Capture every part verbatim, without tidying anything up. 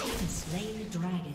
has slain the dragon.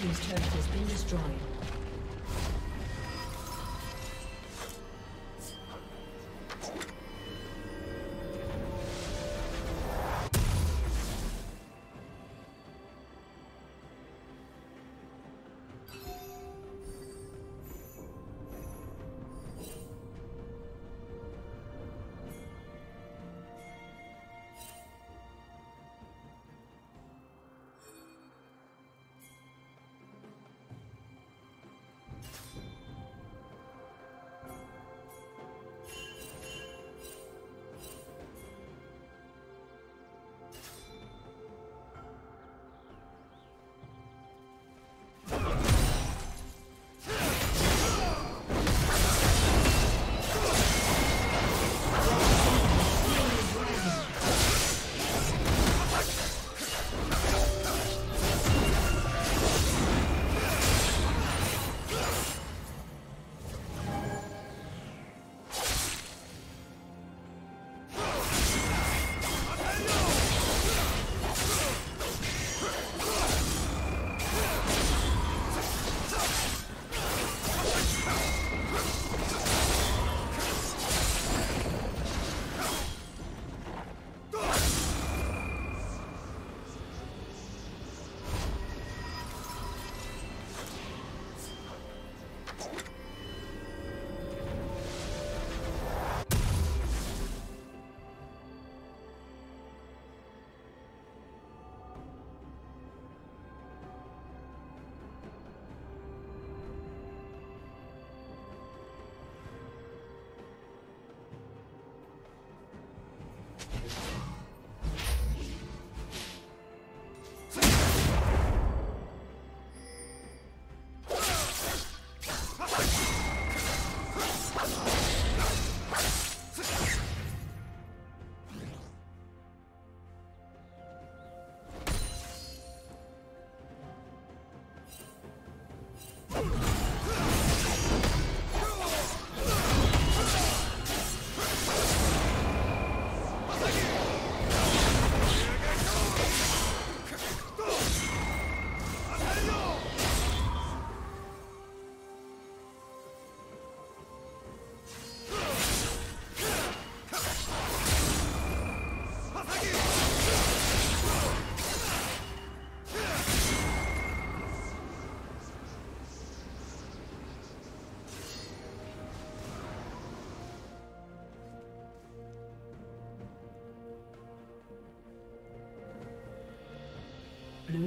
team's turret has been destroyed. Blue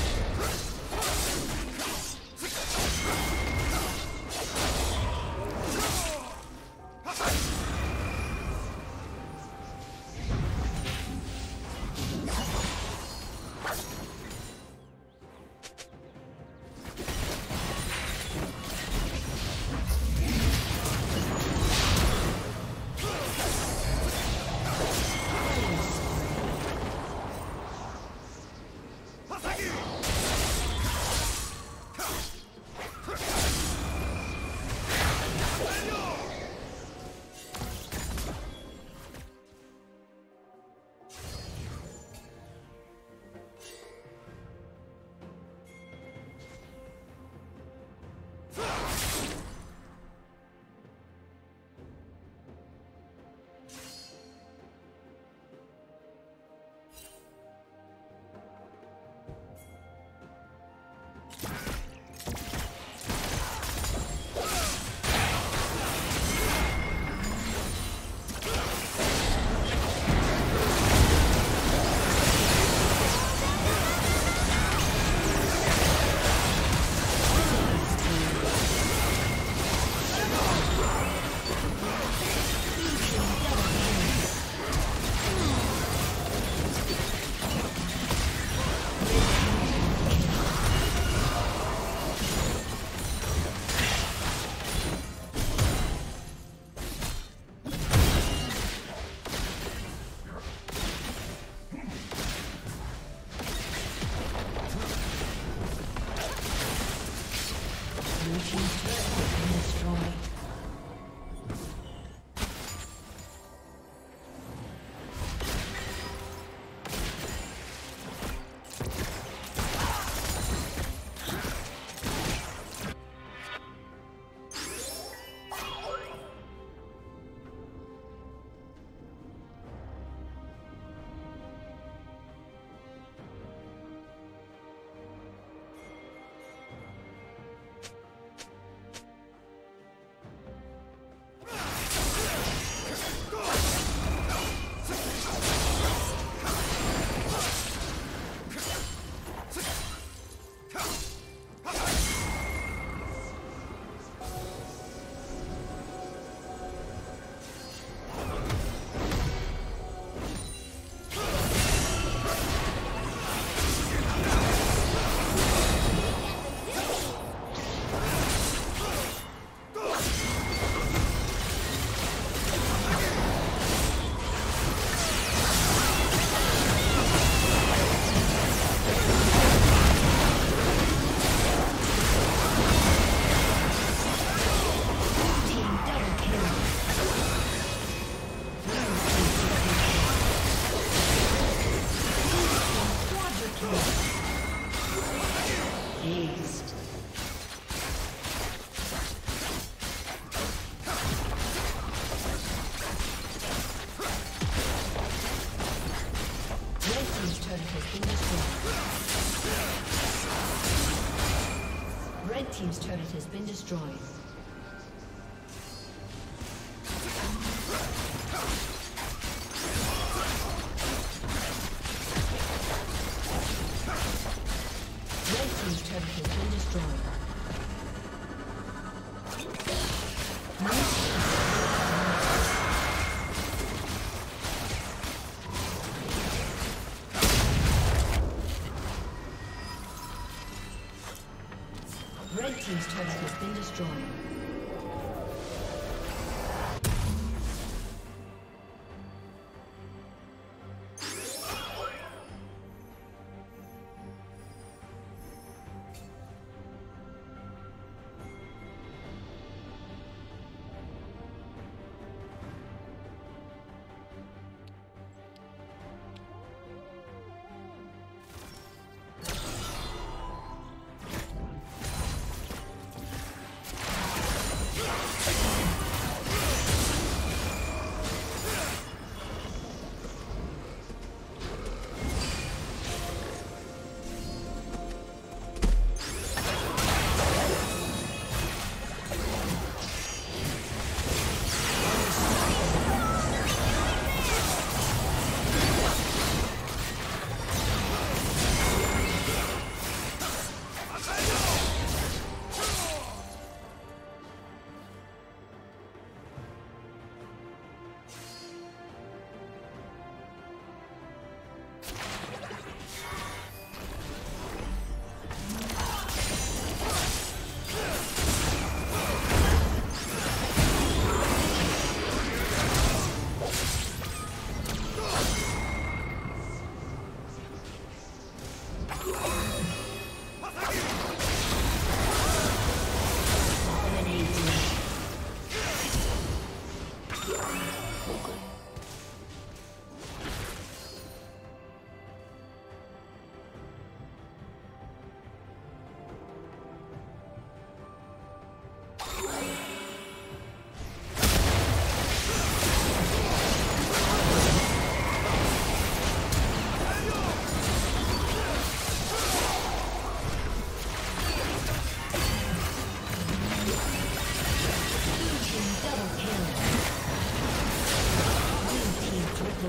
team's turret has been destroyed. Red team's turret has been destroyed. Team's turret has been destroyed.